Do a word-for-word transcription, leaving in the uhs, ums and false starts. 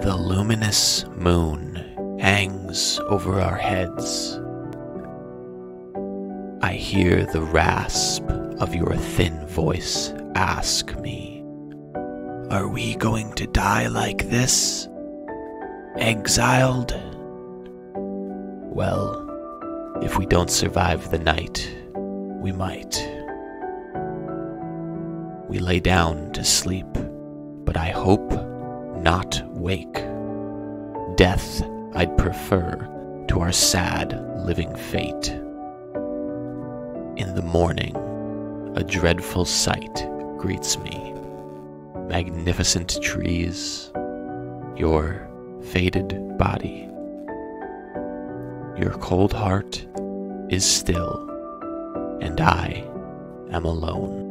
The luminous moon hangs over our heads. I hear the rasp of your thin voice ask me, "Are we going to die like this? Exiled?" Well, if we don't survive the night, we might. We lay down to sleep, but I hope not wake. Death I'd prefer to our sad living fate. In the morning, a dreadful sight greets me. Magnificent trees, your faded body. Your cold heart is still, and I am alone.